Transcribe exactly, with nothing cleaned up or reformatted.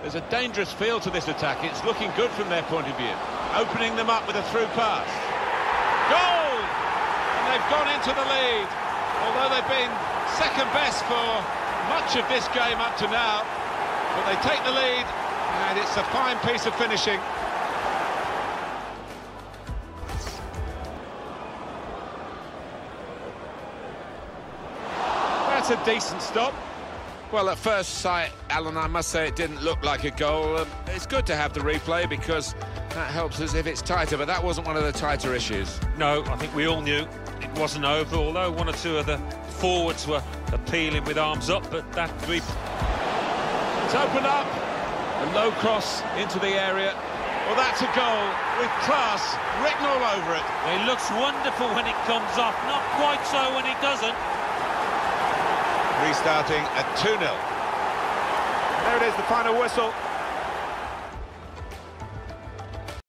There's a dangerous feel to this attack. It's looking good from their point of view. Opening them up with a through pass. Goal! And they've gone into the lead. Although they've been second best for much of this game up to now. But they take the lead, and it's a fine piece of finishing. That's a decent stop. Well, at first sight, Alan, I must say it didn't look like a goal. Um, it's good to have the replay because that helps us if it's tighter, but that wasn't one of the tighter issues. No, I think we all knew it wasn't over, although one or two of the forwards were appealing with arms up, but that... Re it's opened up, a low cross into the area. Well, that's a goal with class written all over it. It looks wonderful when it comes off, not quite so when it doesn't. Restarting at two nil. There it is, the final whistle.